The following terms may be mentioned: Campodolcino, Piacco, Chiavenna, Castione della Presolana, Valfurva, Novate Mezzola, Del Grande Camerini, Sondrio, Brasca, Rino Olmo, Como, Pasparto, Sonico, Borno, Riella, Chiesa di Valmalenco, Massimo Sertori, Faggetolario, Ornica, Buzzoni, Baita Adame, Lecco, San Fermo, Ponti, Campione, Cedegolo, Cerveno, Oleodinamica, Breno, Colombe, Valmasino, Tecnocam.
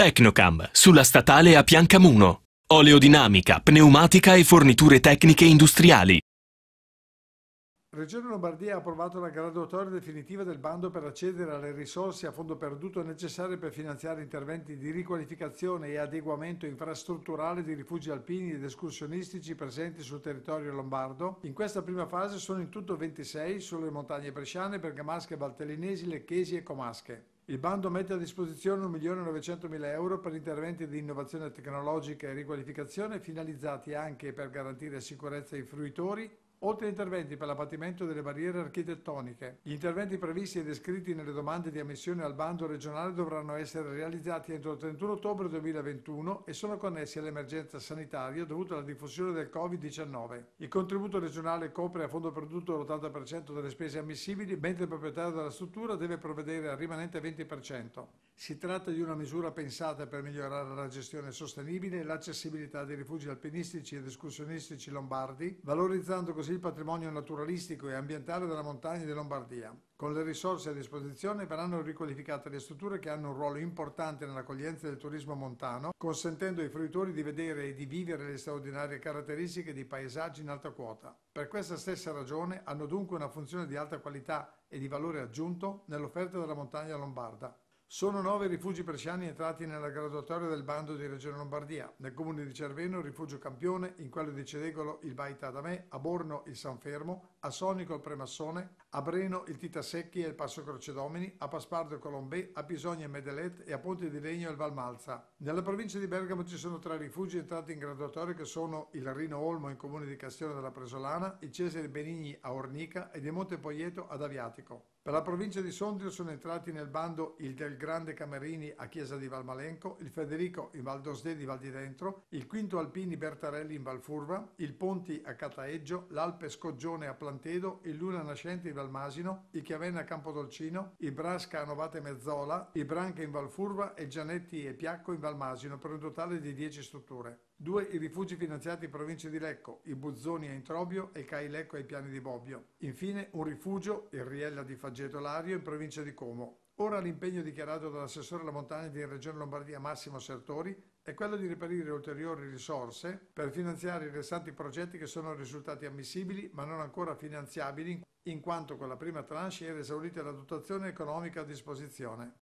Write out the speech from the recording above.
Tecnocam, sulla statale a Piancamuno. Oleodinamica, pneumatica e forniture tecniche industriali. Regione Lombardia ha approvato la graduatoria definitiva del bando per accedere alle risorse a fondo perduto necessarie per finanziare interventi di riqualificazione e adeguamento infrastrutturale di rifugi alpini ed escursionistici presenti sul territorio lombardo. In questa prima fase sono in tutto 26 sulle montagne bresciane, bergamasche, valtellinesi, lecchesi e comasche. Il bando mette a disposizione 1.900.000 euro per interventi di innovazione tecnologica e riqualificazione finalizzati anche per garantire sicurezza ai fruitori, oltre agli interventi per l'abbattimento delle barriere architettoniche. Gli interventi previsti e descritti nelle domande di ammissione al bando regionale dovranno essere realizzati entro il 31 ottobre 2021 e sono connessi all'emergenza sanitaria dovuta alla diffusione del Covid-19. Il contributo regionale copre a fondo perduto l'80% delle spese ammissibili, mentre il proprietario della struttura deve provvedere al rimanente 20%. Si tratta di una misura pensata per migliorare la gestione sostenibile e l'accessibilità dei rifugi alpinistici ed escursionistici lombardi, valorizzando così il patrimonio naturalistico e ambientale della montagna di Lombardia. Con le risorse a disposizione verranno riqualificate le strutture che hanno un ruolo importante nell'accoglienza del turismo montano, consentendo ai fruitori di vedere e di vivere le straordinarie caratteristiche di paesaggi in alta quota. Per questa stessa ragione hanno dunque una funzione di alta qualità e di valore aggiunto nell'offerta della montagna lombarda. Sono 9 rifugi bresciani entrati nella graduatoria del bando di Regione Lombardia, nel comune di Cerveno il rifugio Campione, in quello di Cedegolo il Baita Adame, a Borno il San Fermo, a Sonico il Premassone, a Breno il Titasecchi e il Passo Crocedomini, a Pasparto il Colombe, a Pisogna il Medelet e a Ponte di Legno il Valmalza. Nella provincia di Bergamo ci sono 3 rifugi entrati in graduatoria che sono il Rino Olmo in comune di Castione della Presolana, il Cesare Benigni a Ornica e il Monte Poglieto ad Aviatico. Per la provincia di Sondrio sono entrati nel bando il Del Grande Camerini a Chiesa di Valmalenco, il Federico in Val d'Osdè di Val di Dentro, il Quinto Alpini Bertarelli in Valfurva, il Ponti a Cataeggio, l'Alpe Scoggione a Plantedo, il Luna Nascente in Valmasino, il Chiavenna a Campodolcino, il Brasca a Novate Mezzola, il Branca in Valfurva e Gianetti e Piacco in Valmasino, per un totale di 10 strutture. 2 i rifugi finanziati in provincia di Lecco, i Buzzoni a Introbio e Cailecco ai Piani di Bobbio. Infine un rifugio, il Riella di Faggetolario, in provincia di Como. Ora l'impegno dichiarato dall'assessore alla montagna di Regione Lombardia Massimo Sertori è quello di reperire ulteriori risorse per finanziare i restanti progetti che sono risultati ammissibili ma non ancora finanziabili in quanto con la prima tranche era esaurita la dotazione economica a disposizione.